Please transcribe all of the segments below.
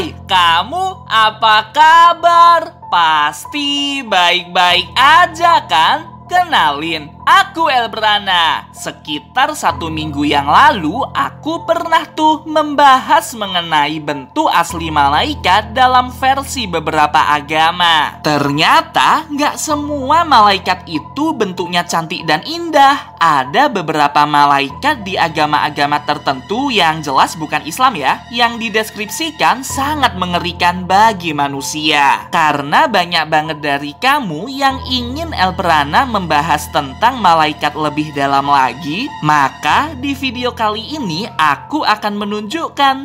Hai, kamu apa kabar? Pasti baik-baik aja kan? Kenalin, aku El Prana. Sekitar 1 minggu yang lalu, aku pernah tuh membahas mengenai bentuk asli malaikat dalam versi beberapa agama. Ternyata nggak semua malaikat itu bentuknya cantik dan indah. Ada beberapa malaikat di agama-agama tertentu yang jelas bukan Islam ya, yang dideskripsikan sangat mengerikan bagi manusia. Karena banyak banget dari kamu yang ingin El Prana membahas tentang malaikat lebih dalam lagi, maka di video kali ini aku akan menunjukkan 10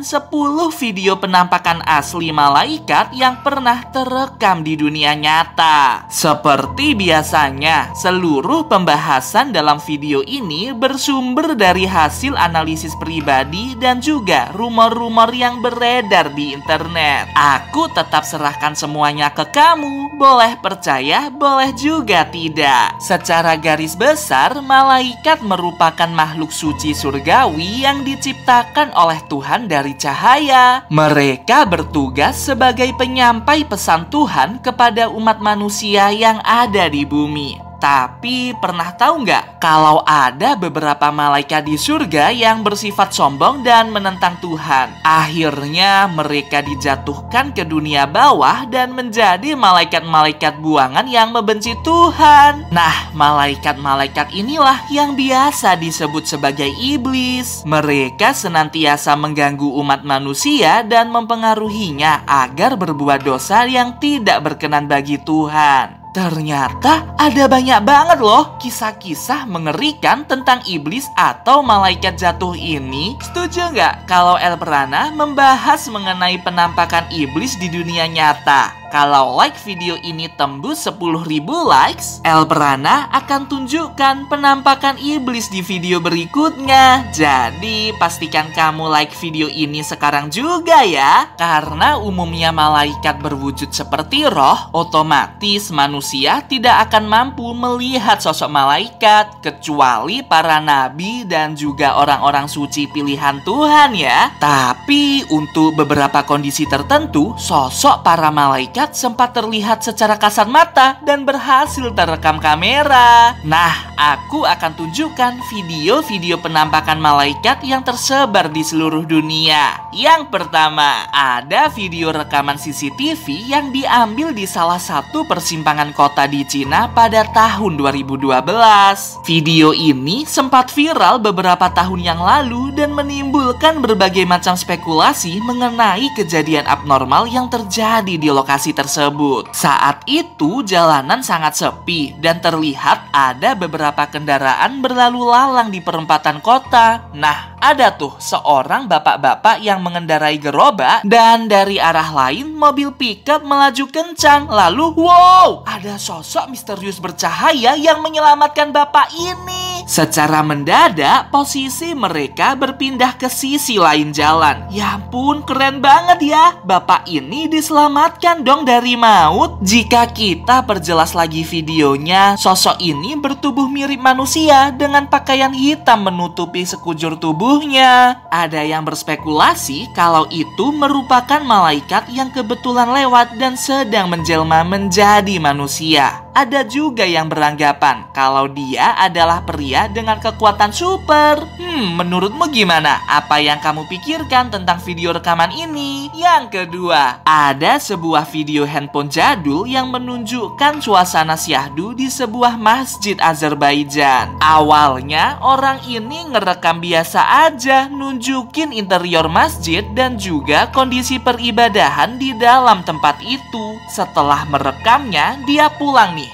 video penampakan asli malaikat yang pernah terekam di dunia nyata. Seperti biasanya, seluruh pembahasan dalam video ini bersumber dari hasil analisis pribadi dan juga rumor-rumor yang beredar di internet. Aku tetap serahkan semuanya ke kamu, boleh percaya, boleh juga tidak. Secara garis besar, malaikat merupakan makhluk suci surgawi yang diciptakan oleh Tuhan dari cahaya. Mereka bertugas sebagai penyampai pesan Tuhan kepada umat manusia yang ada di bumi. Tapi pernah tahu nggak kalau ada beberapa malaikat di surga yang bersifat sombong dan menentang Tuhan? Akhirnya mereka dijatuhkan ke dunia bawah dan menjadi malaikat-malaikat buangan yang membenci Tuhan. Nah, malaikat-malaikat inilah yang biasa disebut sebagai iblis. Mereka senantiasa mengganggu umat manusia dan mempengaruhinya agar berbuat dosa yang tidak berkenan bagi Tuhan. Ternyata ada banyak banget loh kisah-kisah mengerikan tentang iblis atau malaikat jatuh ini. Setuju nggak kalau El Prana membahas mengenai penampakan iblis di dunia nyata? Kalau like video ini tembus 10.000 likes, El Prana akan tunjukkan penampakan iblis di video berikutnya. Jadi, pastikan kamu like video ini sekarang juga ya. Karena umumnya malaikat berwujud seperti roh, otomatis manusia tidak akan mampu melihat sosok malaikat, kecuali para nabi dan juga orang-orang suci pilihan Tuhan ya. Tapi, untuk beberapa kondisi tertentu, sosok para malaikat sempat terlihat secara kasat mata dan berhasil terekam kamera. Nah, aku akan tunjukkan video-video penampakan malaikat yang tersebar di seluruh dunia. Yang pertama, ada video rekaman CCTV yang diambil di salah satu persimpangan kota di Cina pada tahun 2012. Video ini sempat viral beberapa tahun yang lalu dan menimbulkan berbagai macam spekulasi mengenai kejadian abnormal yang terjadi di lokasi tersebut. Saat itu jalanan sangat sepi dan terlihat ada beberapa kendaraan berlalu lalang di perempatan kota. Nah, ada tuh seorang bapak-bapak yang mengendarai gerobak dan dari arah lain mobil pickup melaju kencang. Lalu wow, ada sosok misterius bercahaya yang menyelamatkan bapak ini. Secara mendadak, posisi mereka berpindah ke sisi lain jalan. Ya ampun, keren banget ya. Bapak ini diselamatkan dong dari maut. Jika kita perjelas lagi videonya, sosok ini bertubuh mirip manusia dengan pakaian hitam menutupi sekujur tubuhnya. Ada yang berspekulasi kalau itu merupakan malaikat yang kebetulan lewat dan sedang menjelma menjadi manusia. Ada juga yang beranggapan kalau dia adalah pria dengan kekuatan super. Menurutmu gimana? Apa yang kamu pikirkan tentang video rekaman ini? Yang kedua, ada sebuah video handphone jadul yang menunjukkan suasana syahdu di sebuah masjid Azerbaijan. Awalnya, orang ini ngerekam biasa aja, nunjukin interior masjid dan juga kondisi peribadahan di dalam tempat itu. Setelah merekamnya, dia pulang nih.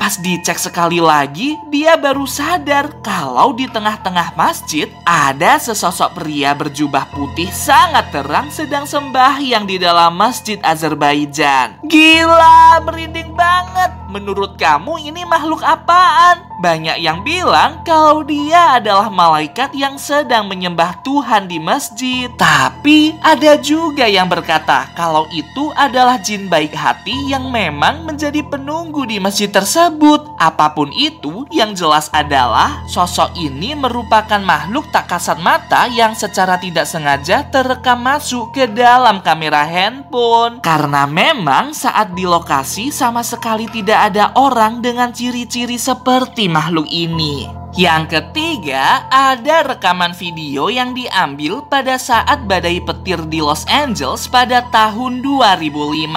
Pas dicek sekali lagi, dia baru sadar kalau di tengah-tengah masjid ada sesosok pria berjubah putih sangat terang sedang sembahyang di dalam masjid Azerbaijan. Gila, merinding banget. Menurut kamu ini makhluk apaan? Banyak yang bilang kalau dia adalah malaikat yang sedang menyembah Tuhan di masjid. Tapi ada juga yang berkata kalau itu adalah jin baik hati yang memang menjadi penunggu di masjid tersebut. Apapun itu, yang jelas adalah sosok ini merupakan makhluk tak kasat mata yang secara tidak sengaja terekam masuk ke dalam kamera handphone. Karena memang saat di lokasi sama sekali tidak ada orang dengan ciri-ciri seperti makhluk ini. Yang ketiga, ada rekaman video yang diambil pada saat badai petir di Los Angeles pada tahun 2005.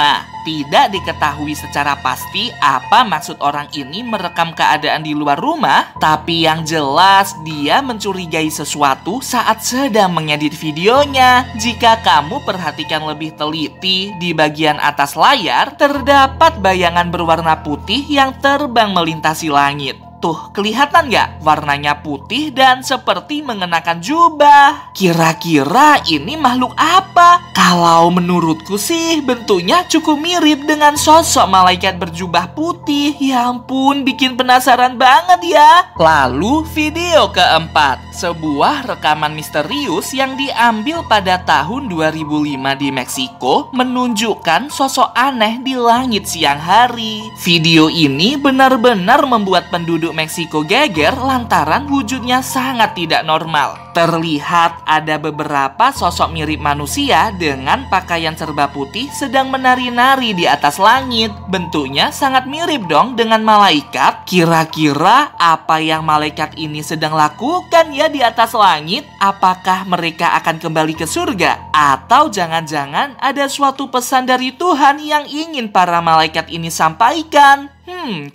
Tidak diketahui secara pasti apa maksud orang ini merekam keadaan di luar rumah, tapi yang jelas dia mencurigai sesuatu saat sedang mengedit videonya. Jika kamu perhatikan lebih teliti, di bagian atas layar terdapat bayangan berwarna putih yang terbang melintasi langit. Tuh, kelihatan nggak? Warnanya putih dan seperti mengenakan jubah. Kira-kira ini makhluk apa? Kalau menurutku sih bentuknya cukup mirip dengan sosok malaikat berjubah putih. Ya ampun, bikin penasaran banget ya. Lalu video keempat, sebuah rekaman misterius yang diambil pada tahun 2005 di Meksiko menunjukkan sosok aneh di langit siang hari. Video ini benar-benar membuat penduduk Meksiko geger lantaran wujudnya sangat tidak normal. Terlihat ada beberapa sosok mirip manusia dengan pakaian serba putih sedang menari-nari di atas langit. Bentuknya sangat mirip dong dengan malaikat. Kira-kira apa yang malaikat ini sedang lakukan ya di atas langit? Apakah mereka akan kembali ke surga? Atau jangan-jangan ada suatu pesan dari Tuhan yang ingin para malaikat ini sampaikan?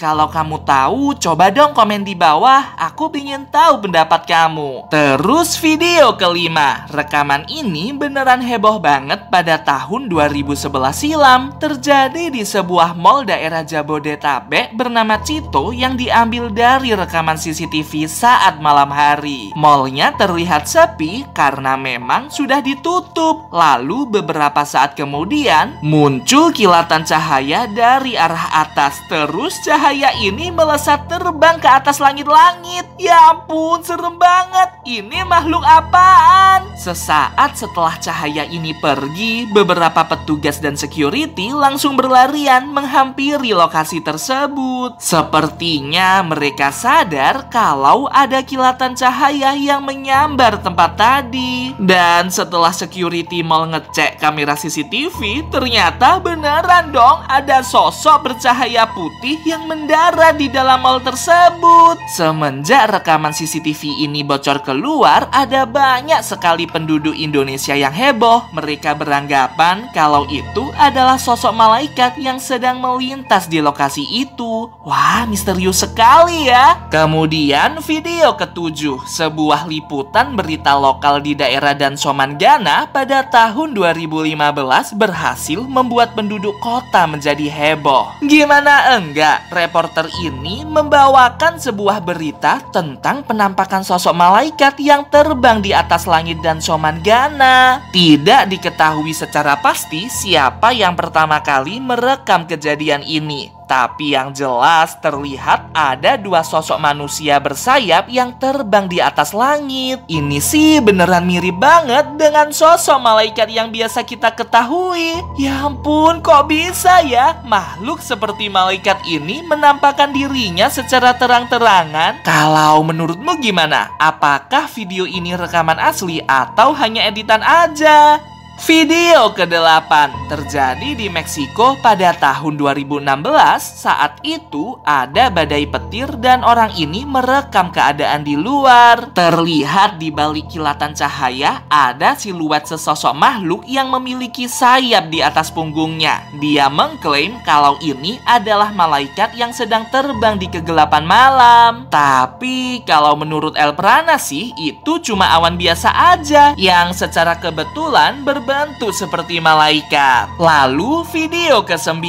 Kalau kamu tahu, coba dong komen di bawah. Aku ingin tahu pendapat kamu. Terus video kelima, rekaman ini beneran heboh banget pada tahun 2011 silam. Terjadi di sebuah mall daerah Jabodetabek bernama Cito yang diambil dari rekaman CCTV saat malam hari. Mallnya terlihat sepi karena memang sudah ditutup. Lalu beberapa saat kemudian muncul kilatan cahaya dari arah atas. Terus cahaya ini melesat terbang ke atas langit-langit. Ya ampun, serem banget. Ini makhluk apaan? Sesaat setelah cahaya ini pergi, beberapa petugas dan security langsung berlarian menghampiri lokasi tersebut. Sepertinya mereka sadar kalau ada kilatan cahaya yang menyambar tempat tadi. Dan setelah security mall ngecek kamera CCTV, ternyata beneran dong ada sosok bercahaya putih yang mendarat di dalam mall tersebut. Semenjak rekaman CCTV ini bocor keluar, ada banyak sekali penduduk Indonesia yang heboh. Mereka beranggapan kalau itu adalah sosok malaikat yang sedang melintas di lokasi itu. Wah, misterius sekali ya. Kemudian video ketujuh, sebuah liputan berita lokal di daerah Dansomangana pada tahun 2015 berhasil membuat penduduk kota menjadi heboh. Gimana enggak? Reporter ini membawakan sebuah berita tentang penampakan sosok malaikat yang terbang di atas langit Dansomangana. Tidak diketahui secara pasti siapa yang pertama kali merekam kejadian ini. Tapi yang jelas terlihat ada dua sosok manusia bersayap yang terbang di atas langit. Ini sih beneran mirip banget dengan sosok malaikat yang biasa kita ketahui. Ya ampun, kok bisa ya? Makhluk seperti malaikat ini menampakkan dirinya secara terang-terangan. Kalau menurutmu gimana? Apakah video ini rekaman asli atau hanya editan aja? Video ke-8 terjadi di Meksiko pada tahun 2016. Saat itu ada badai petir dan orang ini merekam keadaan di luar. Terlihat di balik kilatan cahaya ada siluet sesosok makhluk yang memiliki sayap di atas punggungnya. Dia mengklaim kalau ini adalah malaikat yang sedang terbang di kegelapan malam. Tapi kalau menurut El Prana sih itu cuma awan biasa aja yang secara kebetulan berbeda membantu seperti malaikat. Lalu video ke-9,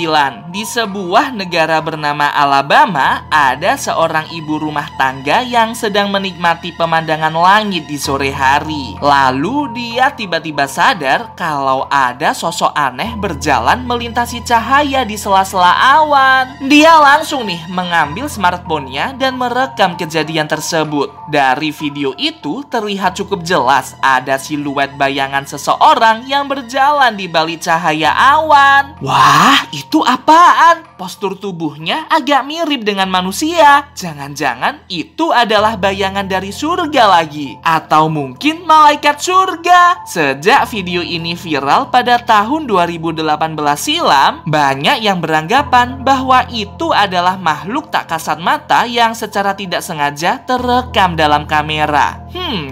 di sebuah negara bernama Alabama, ada seorang ibu rumah tangga yang sedang menikmati pemandangan langit di sore hari. Lalu dia tiba-tiba sadar kalau ada sosok aneh berjalan melintasi cahaya di sela-sela awan. Dia langsung nih mengambil smartphone-nya dan merekam kejadian tersebut. Dari video itu terlihat cukup jelas ada siluet bayangan seseorang yang berjalan di balik cahaya awan. Wah, itu apaan? Postur tubuhnya agak mirip dengan manusia. Jangan-jangan itu adalah bayangan dari surga lagi. Atau mungkin malaikat surga. Sejak video ini viral pada tahun 2018 silam, banyak yang beranggapan bahwa itu adalah makhluk tak kasat mata yang secara tidak sengaja terekam dalam kamera.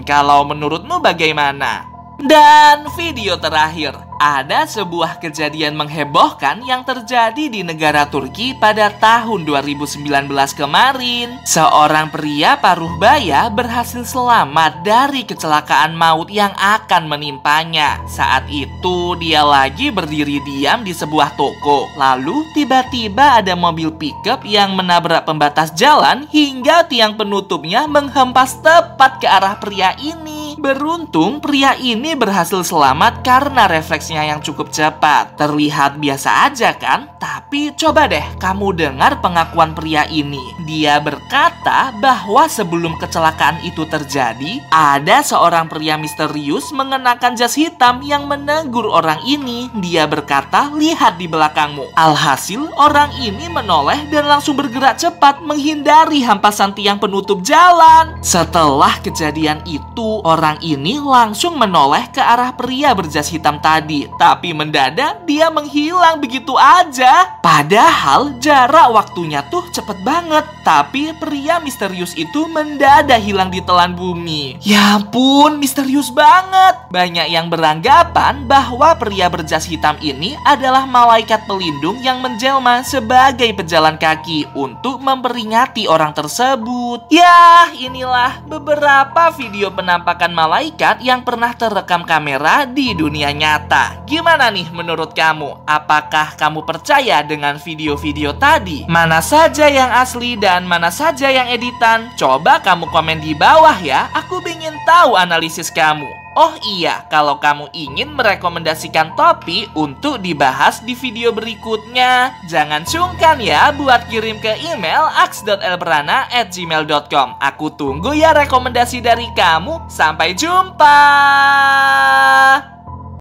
Kalau menurutmu bagaimana? Dan video terakhir, ada sebuah kejadian menghebohkan yang terjadi di negara Turki pada tahun 2019 kemarin. Seorang pria paruh baya berhasil selamat dari kecelakaan maut yang akan menimpanya. Saat itu dia lagi berdiri diam di sebuah toko. Lalu tiba-tiba ada mobil pickup yang menabrak pembatas jalan hingga tiang penutupnya menghempas tepat ke arah pria ini. Beruntung pria ini berhasil selamat karena refleksnya yang cukup cepat. Terlihat biasa aja kan? Tapi coba deh kamu dengar pengakuan pria ini. Dia berkata bahwa sebelum kecelakaan itu terjadi, ada seorang pria misterius mengenakan jas hitam yang menegur orang ini. Dia berkata, "Lihat di belakangmu." Alhasil orang ini menoleh dan langsung bergerak cepat menghindari hampasan tiang penutup jalan. Setelah kejadian itu, orang ini langsung menoleh ke arah pria berjas hitam tadi. Tapi mendadak dia menghilang begitu aja. Padahal jarak waktunya tuh cepet banget. Tapi pria misterius itu mendadak hilang di telan bumi. Ya ampun, misterius banget. Banyak yang beranggapan bahwa pria berjas hitam ini adalah malaikat pelindung yang menjelma sebagai pejalan kaki untuk memperingati orang tersebut. Yah, inilah beberapa video penampakan malaikat yang pernah terekam kamera di dunia nyata. Gimana nih menurut kamu? Apakah kamu percaya dengan video-video tadi? Mana saja yang asli dan mana saja yang editan? Coba kamu komen di bawah ya. Aku ingin tahu analisis kamu. Oh iya, kalau kamu ingin merekomendasikan topik untuk dibahas di video berikutnya, jangan sungkan ya buat kirim ke email aks.elprana@gmail.com. Aku tunggu ya rekomendasi dari kamu. Sampai jumpa!